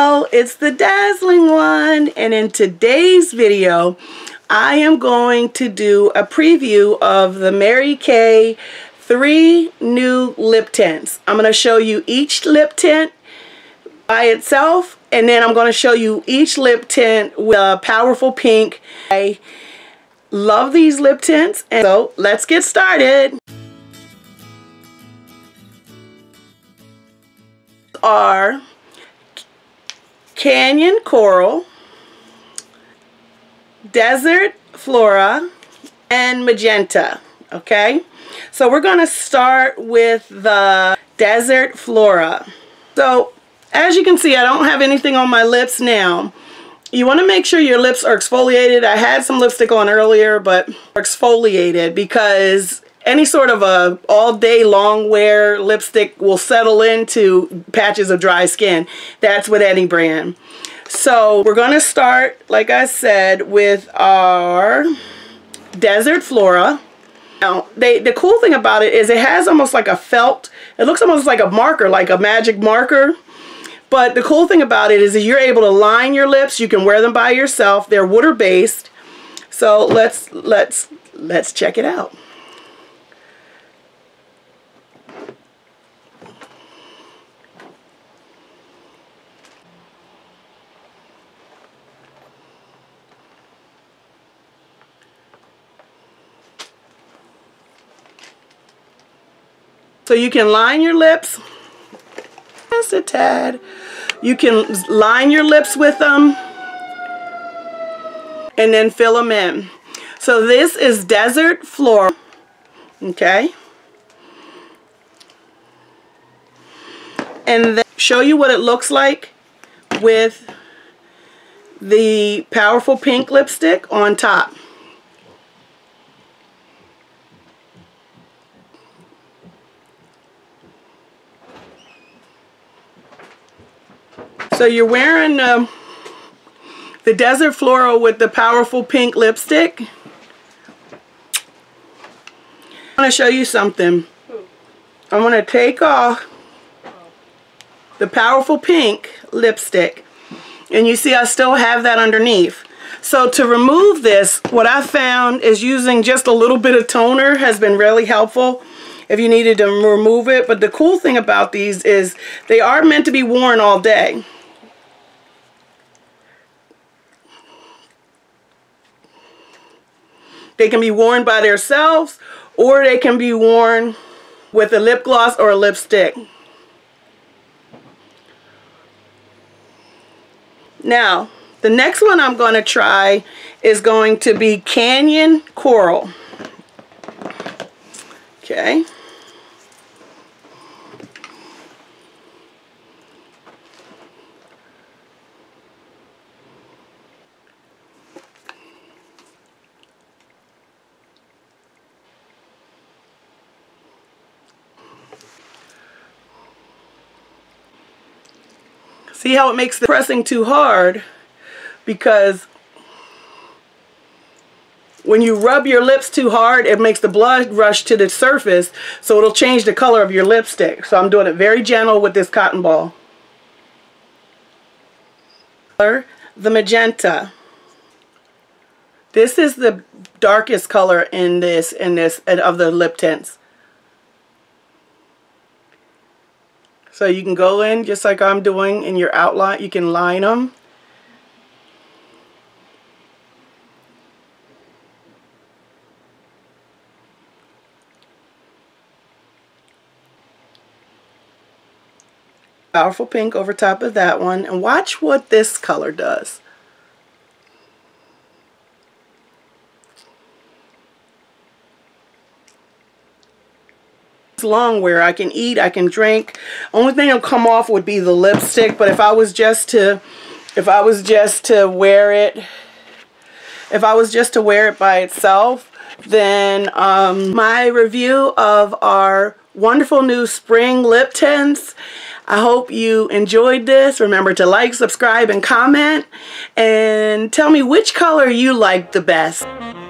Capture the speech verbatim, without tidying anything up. Hello, it's the Dazzling One, and in today's video I am going to do a preview of the Mary Kay three new lip tints. I'm going to show you each lip tint by itself, and then I'm going to show you each lip tint with a powerful pink. I love these lip tints, and so let's get started. Are Canyon Coral, Desert Flora, and Magenta. Okay, so we're going to start with the Desert Flora. So as you can see, I don't have anything on my lips now. You want to make sure your lips are exfoliated. I had some lipstick on earlier, but exfoliated, because any sort of a all day long wear lipstick will settle into patches of dry skin. That's with any brand. So we're going to start, like I said, with our Desert Flora. Now, they, the cool thing about it is it has almost like a felt. It looks almost like a marker, like a magic marker. But the cool thing about it is that you're able to line your lips. You can wear them by yourself. They're water-based. So let's let's let's check it out. So you can line your lips, just a tad. You can line your lips with them and then fill them in. So this is Desert Flora, okay? And then show you what it looks like with the powerful pink lipstick on top. So you're wearing uh, the Desert Flora with the powerful pink lipstick. I want to show you something. I'm going to take off the powerful pink lipstick. And you see I still have that underneath. So to remove this, what I found is using just a little bit of toner has been really helpful if you needed to remove it. But the cool thing about these is they are meant to be worn all day. They can be worn by themselves, or they can be worn with a lip gloss or a lipstick. Now, the next one I'm going to try is going to be Canyon Coral. Okay. See how it makes the pressing too hard, because when you rub your lips too hard, it makes the blood rush to the surface, so it'll change the color of your lipstick. So I'm doing it very gentle with this cotton ball. The Magenta. This is the darkest color in this in this of the lip tints. So you can go in just like I'm doing in your outline. You can line them. Powerful pink over top of that one. And watch what this color does. Long wear. I can eat, I can drink. Only thing that'll come off would be the lipstick, but if I was just to if I was just to wear it if I was just to wear it by itself, then um, my review of our wonderful new spring lip tints. I hope you enjoyed this. Remember to like, subscribe, and comment, and tell me which color you like the best.